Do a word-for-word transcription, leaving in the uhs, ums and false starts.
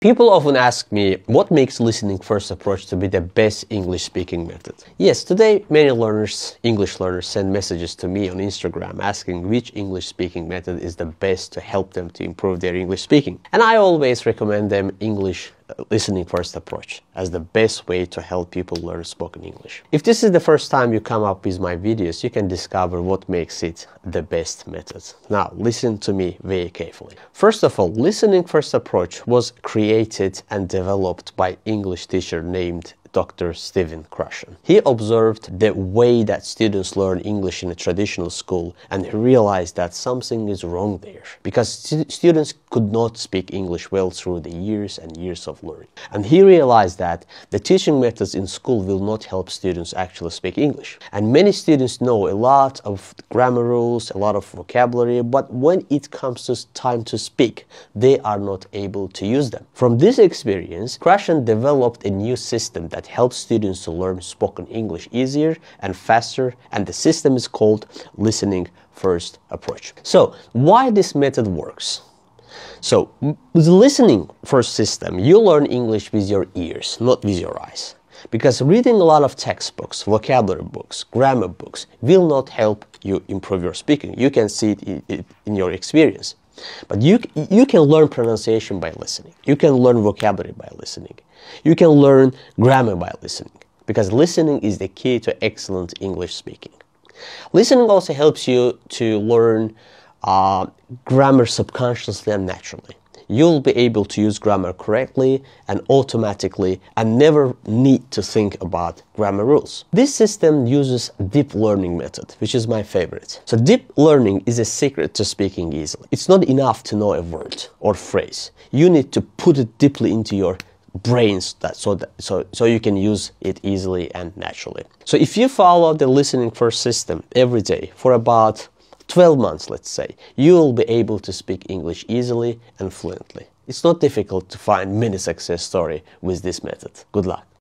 People often ask me, what makes listening first approach to be the best English speaking method? Yes, today many learners, English learners, send messages to me on Instagram asking which English speaking method is the best to help them to improve their English speaking. And I always recommend them English listening first approach as the best way to help people learn spoken English. If this is the first time you come up with my videos, you can discover what makes it the best method. Now listen to me very carefully. First of all, listening first approach was created and developed by an English teacher named Doctor Stephen Krashen. He observed the way that students learn English in a traditional school, and he realized that something is wrong there, because st students could not speak English well through the years and years of learning. And he realized that the teaching methods in school will not help students actually speak English. And many students know a lot of grammar rules, a lot of vocabulary, but when it comes to time to speak, they are not able to use them. From this experience, Krashen developed a new system that that helps students to learn spoken English easier and faster, and the system is called listening first approach. So why this method works? So with the listening first system, you learn English with your ears, not with your eyes. Because reading a lot of textbooks, vocabulary books, grammar books will not help you improve your speaking. You can see it in your experience. But you, you can learn pronunciation by listening. You can learn vocabulary by listening. You can learn grammar by listening. Because listening is the key to excellent English speaking. Listening also helps you to learn uh, grammar subconsciously and naturally. You'll be able to use grammar correctly and automatically and never need to think about grammar rules. This system uses deep learning method, which is my favorite. So deep learning is a secret to speaking easily. It's not enough to know a word or phrase. You need to put it deeply into your brains that so that so so you can use it easily and naturally. So if you follow the listening first system every day for about twelve months, let's say, you will be able to speak English easily and fluently. It's not difficult to find many success stories with this method. Good luck.